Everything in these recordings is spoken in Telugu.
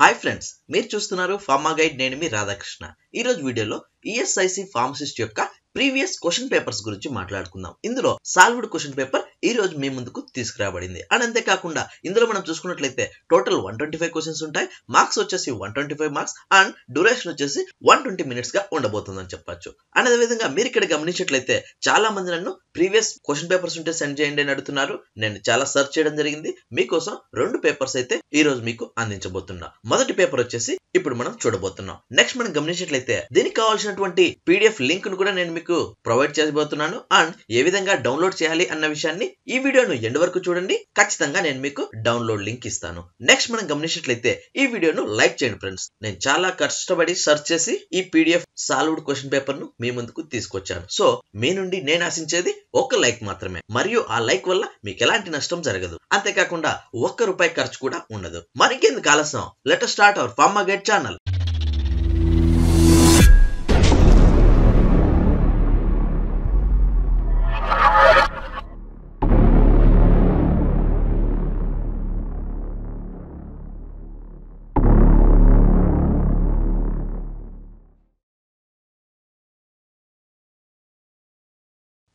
हाई फ्रेंड्स मीर चूस्तुन्नारू फार्मा गाइड नेनु मी राधाकृष्ण ई रोज वीडियो ESIC फार्मसिस्ट योक्क प्रीवियस क्वेश्चन पेपर्स गुरिंचि माट्लाडुकुंदाम। इंदुलो साल्व्ड क्वेश्चन पेपर ई रोज मी मुंदुकु तीसुकुराबडिंदि। अंते काकुंडा इंदुलो మనం చూసుకున్నట్లయితే टोटल 125 क्वेश्चन्स ఉంటాయి। మార్క్స్ వచ్చేసి 125 మార్క్స్ అండ్ డ్యూరేషన్ వచ్చేసి 120 మినిట్స్ గా ఉండబోతుందని చెప్పొచ్చు। అదే విధంగా మీరు ఇక్కడ గమనించినట్లయితే చాలా మంది నన్ను ప్రీవియస్ క్వశ్చన్ పేపర్స్ ఉంటే సెండ్ చేయండి అని అడుగుతున్నారు। నేను చాలా సెర్చ్ చేయడం జరిగింది। మీ కోసం రెండు పేపర్స్ అయితే ఈ రోజు మీకు అందించబోతున్నా। మొదటి పేపర్ వచ్చేసి ఇప్పుడు మనం చూడబోతున్నాం। నెక్స్ట్ మనం గమనించినట్లయితే దీనికి కావాల్సినటువంటి PDF లింక్ ను కూడా నేను మీకు ప్రొవైడ్ చేయబోతున్నాను అండ్ ఏ విధంగా డౌన్లోడ్ చేయాలి అన్న విషయాన్ని ఈ వీడియోను ఎండ్ వరకు చూడండి। ఖచ్చితంగా నేను మీకు డౌన్లోడ్ లింక్ ఇస్తాను। నెక్స్ట్ మనం గమనించినట్లయితే ఈ వీడియోను లైక్ చేయండి ఫ్రెండ్స్। నేను చాలా కష్టపడి సెర్చ్ చేసి ఈ PDF సాల్వ్డ్ క్వశ్చన్ పేపర్ ను మీ ముందుకు తీసుకొచ్చాను। సో మీ నుండి నేను ఆశించేది ఒక లైక్ మాత్రమే, మరియు ఆ లైక్ వల్ల మీకు ఎలాంటి నష్టం జరగదు, అంతే కాకుండా ఒక్క రూపాయి ఖర్చు కూడా ఉండదు। మరి ఇంకెందుకు ఆలస్యం, let us start our Pharma Guide channel.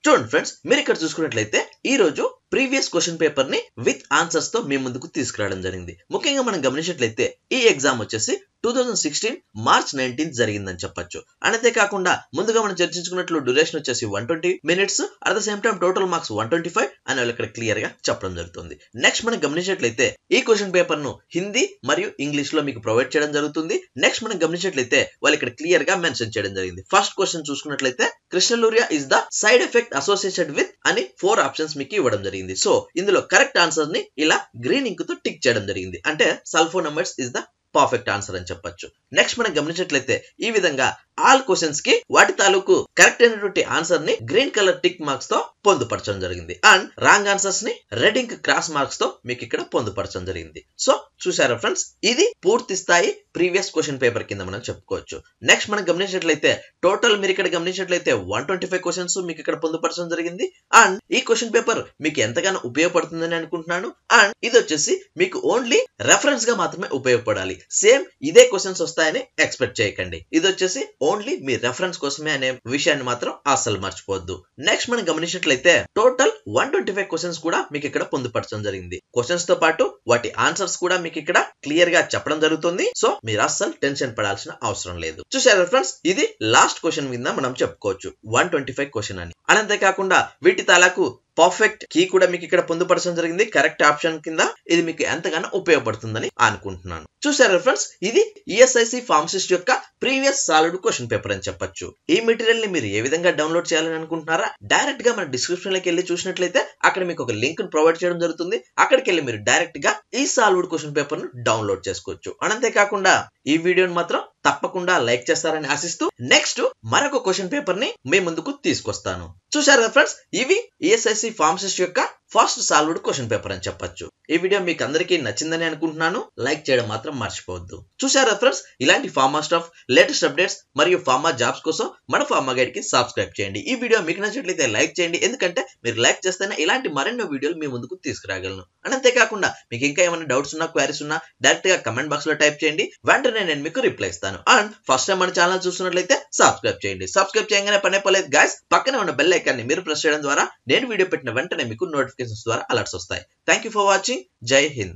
చూడండి ఫ్రెండ్స్, మీరు ఇక్కడ చూసుకున్నట్లయితే ఈ రోజు ప్రీవియస్ క్వశ్చన్ పేపర్ ని విత్ ఆన్సర్స్ తో మీ ముందుకు తీసుకురావడం జరిగింది। ముఖ్యంగా మనం గమనించినట్లయితే ఈ ఎగ్జామ్ వచ్చేసి 2016 మార్చ్ 19 జరిగిందని చెప్పొచ్చు। అంతే కాకుండా ముందుగా మనం చర్చించుకున్నట్లు డ్యూరేషన్ వచ్చేసి 120 minutes, at the same time total marks 125 అని వాళ్ళు ఇక్కడ క్లియర్ గా చెప్పడం జరుగుతుంది। నెక్స్ట్ మనం గమనించినట్లయితే ఈ క్వశ్చన్ పేపర్ ను హిందీ మరియు ఇంగ్లీష్ లో మీకు ప్రొవైడ్ చేయడం జరుగుతుంది। నెక్స్ట్ మనం గమనించినట్లయితే వాళ్ళు ఇక్కడ క్లియర్ గా మెన్షన్ చేయడం జరిగింది। ఫస్ట్ క్వశ్చన్ చూసుకున్నట్లయితే crystalluria is the side effect associated with అని 4 ఆప్షన్స్ మీకు ఇవ్వడం జరిగింది। సో ఇందులో కరెక్ట్ ఆన్సర్ ని ఇలా గ్రీన్ ఇంక్ తో టిక్ చేయడం జరిగింది, అంటే sulphonamides is the perfect answer అని చెప్పొచ్చు। నెక్స్ట్ మనం గమనించినట్లయితే ఈ విధంగా ఆల్ క్వశ్చన్స్ కి వాటి తాలూకు కరెక్ట్ అయినటువంటి ఆన్సర్ ని గ్రీన్ కలర్ టిక్ మార్క్స్ తో పొందుపరచడం జరిగింది అండ్ రాంగ్ ఆన్సర్స్ ని రెడ్ ఇంక్ క్రాస్ మార్క్స్ తో మీకు ఇక్కడ పొందుపరచడం జరిగింది। సో చూసారా ఫ్రెండ్స్, ఇది పూర్తి స్థాయి ప్రీవియస్ క్వశ్చన్ పేపర్ కింద మనం చెప్పుకోవచ్చు। నెక్స్ట్ మనం గమనించినట్లయితే టోటల్ మీరు ఇక్కడ గమనించినట్లయితే 125 క్వశ్చన్స్ మీకు ఇక్కడ పొందుపరచడం జరిగింది అండ్ ఈ క్వశ్చన్ పేపర్ మీకు ఎంతగానో ఉపయోగపడుతుందని అనుకుంటున్నాను। అండ్ ఇది వచ్చేసి మీకు ఓన్లీ రెఫరెన్స్ గా మాత్రమే ఉపయోగపడాలి, సేమ్ ఇదే క్వశ్చన్స్ వస్తాయని ఎక్స్పెక్ట్ చేయకండి। ఇది వచ్చేసి ఓన్లీ మీ రెఫరెన్స్ కోసమే అనే విషయాన్ని మాత్రం అస్సలు మర్చిపోవద్దు। నెక్స్ట్ మనం గమనించినట్లయితే టోటల్ 125 క్వశ్చన్స్ కూడా మీకు ఇక్కడ పొందుపరచడం జరిగింది। క్వశ్చన్స్ తో పాటు వాటి ఆన్సర్స్ కూడా మీకు ఇక్కడ క్లియర్ గా చెప్పడం జరుగుతుంది। సో మీరు అస్సలు టెన్షన్ పడాల్సిన అవసరం లేదు। చూసారా ఫ్రెండ్స్, ఇది లాస్ట్ క్వశ్చన్ కింద మనం చెప్పుకోవచ్చు 125 క్వశ్చన్ అని। అంతే కాకుండా వీటి తాలకు పర్ఫెక్ట్ కీ కూడా మీకు ఇక్కడ పొందుపరచడం జరిగింది కరెక్ట్ ఆప్షన్ కింద। ఇది మీకు ఎంతగానో ఉపయోగపడుతుందని అనుకుంటున్నాను। చూసారా ఫ్రెండ్స్, ఇది ESIC ఫార్మసిస్ట్ యొక్క ప్రీవియస్ సాలిడ్ క్వశ్చన్ పేపర్ అని చెప్పొచ్చు। ఈ మెటీరియల్ ని మీరు ఏ విధంగా డౌన్లోడ్ చేయాలని అనుకుంటున్నారా, డైరెక్ట్ గా మన డిస్క్రిప్షన్ లోకి వెళ్ళి చూసినట్లయితే అక్కడ మీకు ఒక లింక్ ప్రొవైడ్ చేయడం జరుగుతుంది। అక్కడికి వెళ్ళి మీరు డైరెక్ట్ గా ఈ సాలిడ్ క్వశ్చన్ పేపర్ ను డౌన్లోడ్ చేసుకోవచ్చు। అంతే కాకుండా ఈ వీడియోని మాత్రం తప్పకుండా లైక్ చేస్తారని ఆశిస్తూ నెక్స్ట్ మరొక క్వశ్చన్ పేపర్ ని మీ ముందుకు తీసుకొస్తాను। చూసారా ఫ్రెండ్స్, ఇవి ESIC ఫార్మసిస్ట్ యొక్క ఫస్ట్ సాల్వ్డ్ క్వశ్చన్ పేపర్ అని చెప్పొచ్చు। ఈ వీడియో మీకు అందరికీ నచ్చిందని అనుకుంటున్నాను। లైక్ చేయడం మాత్రం మర్చిపోవద్దు। చూసారా ఫ్రెండ్స్, ఇలాంటి ఫార్మా స్టాఫ్ లేటెస్ట్ అప్డేట్స్ మరియు ఫార్మా జాబ్స్ కోసం మన ఫార్మా గైడ్ కి సబ్స్క్రైబ్ చేయండి। ఈ వీడియో మీకు నచ్చినట్లయితే లైక్ చేయండి, ఎందుకంటే మీరు లైక్ చేస్తేనే ఇలాంటి మరెన్నో వీడియోలు మీ ముందుకు తీసుకురాగలను। అంతేకాకుండా మీకు ఇంకా ఏమైనా డౌట్స్ ఉన్నా క్వైరీస్ ఉన్నా డైరెక్ట్ గా కమెంట్ బాక్స్ లో టైప్ చేయండి, వెంటనే నేను మీకు రిప్లై ఇస్తాను। అండ్ ఫస్ట్ టైం మన ఛానల్ చూస్తున్నట్లయితే సబ్స్క్రైబ్ చేయండి। సబ్స్క్రైబ్ చేయగానే పనే పర్లేదు గాయస్, పక్కనే ఉన్న బెల్ ఐకాన్ని మీరు ప్రెస్ చేయడం ద్వారా నేను వీడియో పెట్టిన వెంటనే మీకు నోటిఫికేషన్ ద్వారా అలర్ట్స్ వస్తాయి। Thank you for watching. జై హింద్।